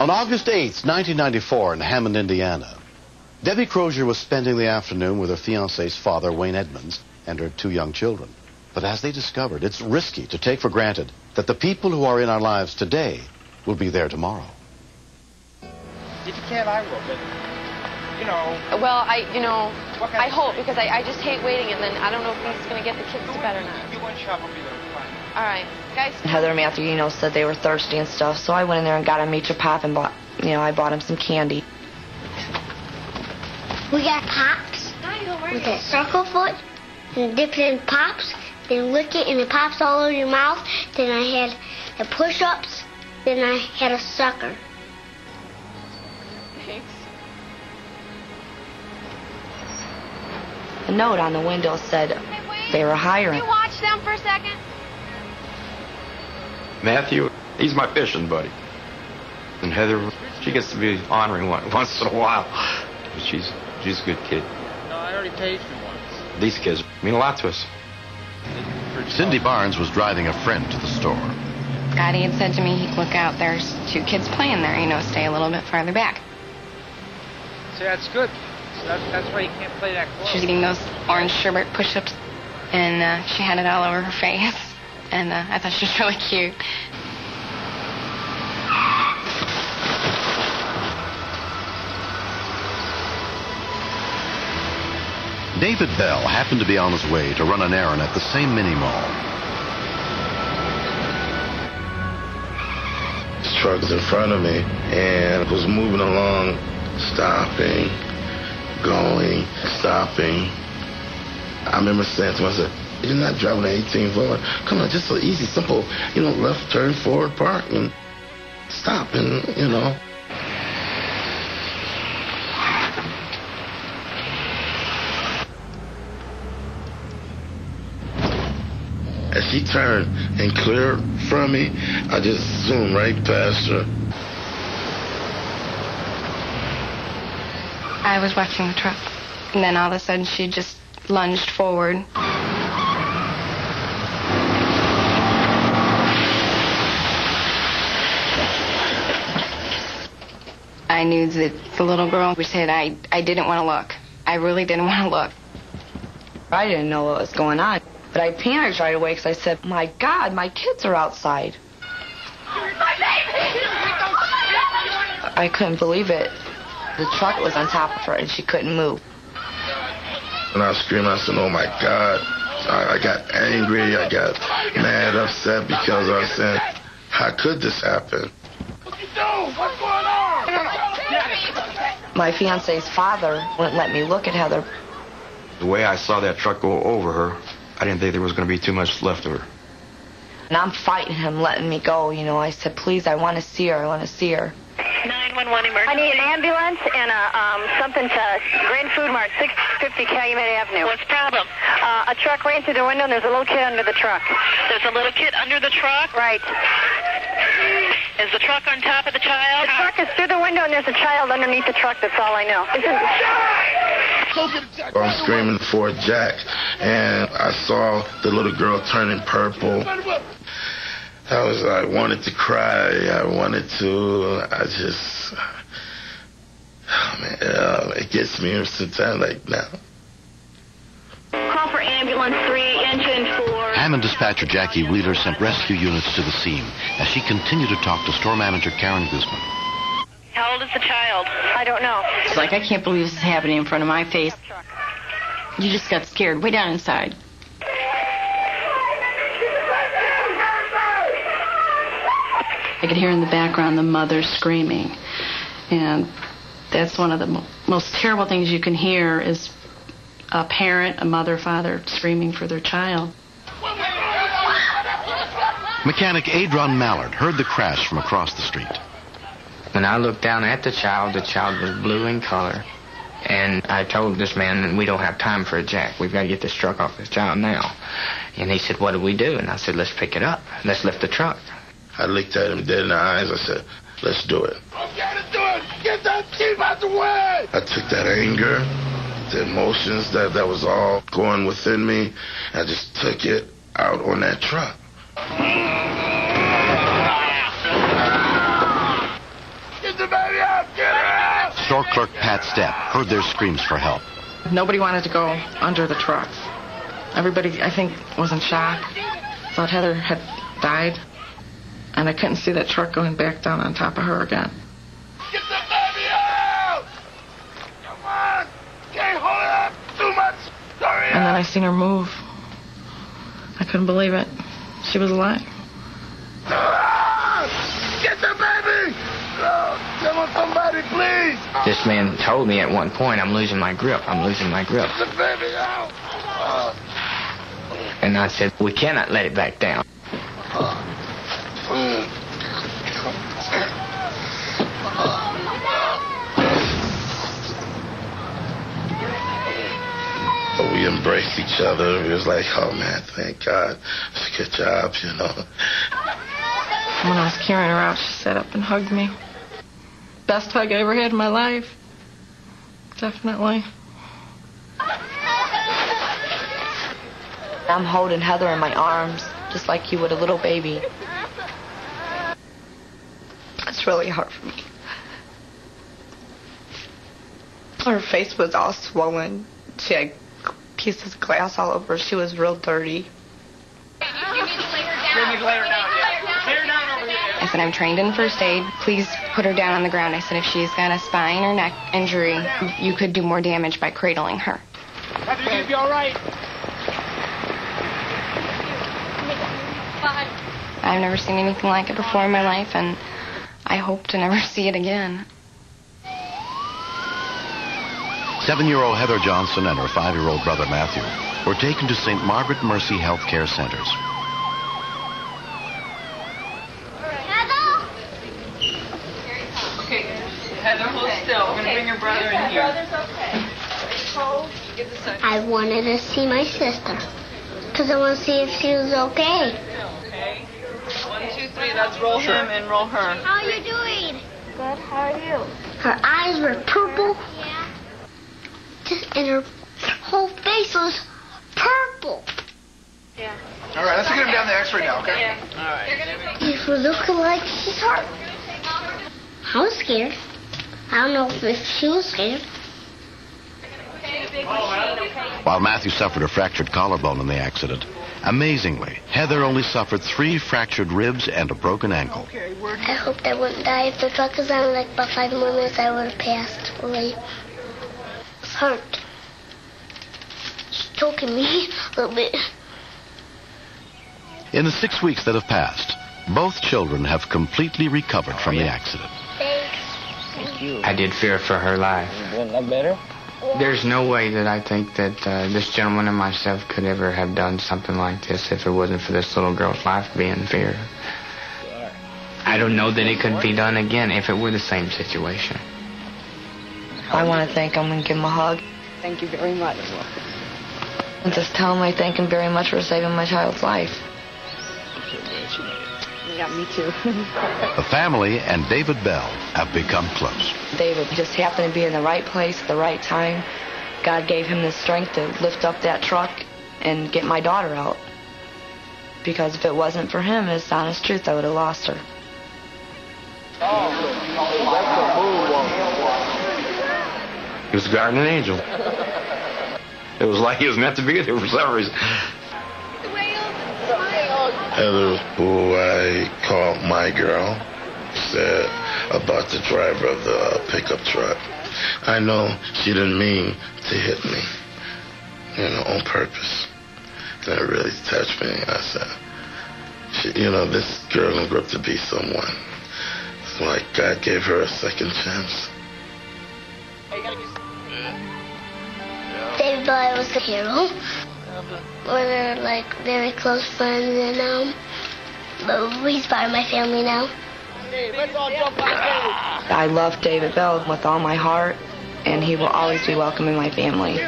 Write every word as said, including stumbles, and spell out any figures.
On August eighth, nineteen ninety-four, in Hammond, Indiana, Debbie Crozier was spending the afternoon with her fiancé's father, Wayne Edmonds, and her two young children. But as they discovered, it's risky to take for granted that the people who are in our lives today will be there tomorrow. If you can, I will, but, you know... Well, I, you know, I hope, because I, I just hate waiting, and then I don't know if he's going to get the kids to bed or not. You want to shop, I'll be there. All right, guys. Heather and Matthew, you know, said they were thirsty and stuff, so I went in there and got him Nature Pop and bought, you know, I bought him some candy. We got Pops with a circle foot, and dip it in Pops, then lick it, and it pops all over your mouth. Then I had the push-ups, then I had a sucker. Thanks. A note on the window said hey, they were hiring. Can you watch them for a second? Matthew, he's my fishing buddy. And Heather, she gets to be honoring one once in a while. She's... She's a good kid. No, I already paid for once. These kids mean a lot to us. Cindy Barnes was driving a friend to the store. Scotty had said to me, look out, there's two kids playing there, you know, stay a little bit farther back. See, that's good. That's, that's why you can't play that close. She was eating those orange sherbet push-ups, and uh, she had it all over her face. And uh, I thought she was really cute. David Bell happened to be on his way to run an errand at the same mini-mall. This truck was in front of me and was moving along, stopping, going, stopping. I remember saying to myself, you're not driving an eighteen-wheeler. Come on, just so easy, simple, you know, left turn, forward, park, and stop, and, you know. As she turned and cleared from me, I just zoomed right past her. I was watching the truck, and then all of a sudden she just lunged forward. I knew that the little girl who said I, I didn't want to look. I really didn't want to look. I didn't know what was going on. But I panicked right away because I said, my God, my kids are outside. My baby! Oh, my I couldn't believe it. The truck was on top of her, and she couldn't move. And I screamed, I said, oh, my God. I, I got angry. I got mad, upset, because I said, how could this happen? What do you do? What's going on? My fiancé's father wouldn't let me look at Heather. The way I saw that truck go over her, I didn't think there was going to be too much left of her. And I'm fighting him, letting me go. You know, I said, please, I want to see her. I want to see her. nine one one emergency. I need an ambulance and a, um, something to Grand Food Mart, six fifty Calumet Avenue. What's the problem? Uh, a truck ran through the window, and there's a little kid under the truck. There's a little kid under the truck? Right. Is the truck on top of the child? The truck is through the window, and there's a child underneath the truck. That's all I know. It's a... I'm screaming for Jack, and I saw the little girl turning purple. I was, I wanted to cry, I wanted to, I just, oh man, uh, it gets me sometimes like now. Call for ambulance three, engine four. Hammond dispatcher Jackie Wheeler sent rescue units to the scene as she continued to talk to store manager Karen Guzman. How old is the child? I don't know. It's like, I can't believe this is happening in front of my face. You just got scared way down inside. I could hear in the background the mother screaming. And that's one of the mo most terrible things you can hear is a parent, a mother, father screaming for their child. Mechanic Adron Mallard heard the crash from across the street. When I looked down at the child, the child was blue in color. And I told this man, we don't have time for a Jack. We've got to get this truck off this child now. And he said, what do we do? And I said, let's pick it up. Let's lift the truck. I looked at him dead in the eyes. I said, let's do it. I've got to do it. Get that kid out the way. I took that anger, the emotions that, that was all going within me. I just took it out on that truck. the baby out! Get her out! Store clerk Pat Stapp heard their screams for help. Nobody wanted to go under the trucks. Everybody, I think, was in shock. Thought Heather had died. And I couldn't see that truck going back down on top of her again. Get the baby out! Come on! Can't hold it up too much! Hurry up! And then I seen her move. I couldn't believe it. She was alive. Get the baby! Come on, somebody, please! This man told me at one point, I'm losing my grip. I'm losing my grip. Get the baby out! And I said, we cannot let it back down. We embraced each other. It was like, oh, man, thank God. It's a good job, you know. When I was carrying her out, she sat up and hugged me. Best hug I ever had in my life. Definitely. I'm holding Heather in my arms, just like you would a little baby. It's really hard for me. Her face was all swollen. She had pieces of glass all over. She was real dirty. You need to lay her down. You need to lay her down. Lay her down over here. I said, I'm trained in first aid. Please put her down on the ground. I said, if she's got a spine or neck injury, you could do more damage by cradling her. Heather, you'll be all right. I've never seen anything like it before in my life, and I hope to never see it again. Seven-year-old Heather Johnson and her five-year-old brother Matthew were taken to Saint Margaret Mercy Healthcare Centers. Heather? Okay, Heather, hold still. We're going to bring your brother in here. I wanted to see my sister because I want to see if she was okay. Okay. One, two, three. Let's roll him and roll her. How are you doing? Good. How are you? Her eyes were purple. And her whole face was purple. Yeah. All right, let's get him down the x-ray now, okay? Yeah. All right. She's looking like she's hurt. I was scared. I don't know if she was scared. While Matthew suffered a fractured collarbone in the accident, amazingly, Heather only suffered three fractured ribs and a broken ankle. I hoped I wouldn't die. If the truck was on, like, about five more minutes, I would have passed away. Hurt. She's choking me a little bit. In the six weeks that have passed, both children have completely recovered from the accident. Thank you. I did fear for her life. Wasn't that better? There's no way that I think that uh, this gentleman and myself could ever have done something like this if it wasn't for this little girl's life being feared. I don't know that it could be done again if it were the same situation. I want to thank him and give him a hug. Thank you very much. And just tell him I thank him very much for saving my child's life. Yeah, me too. The family and David Bell have become close. David just happened to be in the right place at the right time. God gave him the strength to lift up that truck and get my daughter out. Because if it wasn't for him, it's the honest truth, I would have lost her. Oh, that's a move on. He was a guardian angel. It was like he was meant to be there for some reason. Heather, who I called my girl, said about the driver of the pickup truck. I know she didn't mean to hit me, you know, on purpose. That really touched me. I said, she, you know, this girl didn't grow up to be someone. It's like God gave her a second chance. David Bell was the hero. We're like very close friends, and um, but he's part of my family now. I love David Bell with all my heart, and he will always be welcome in my family.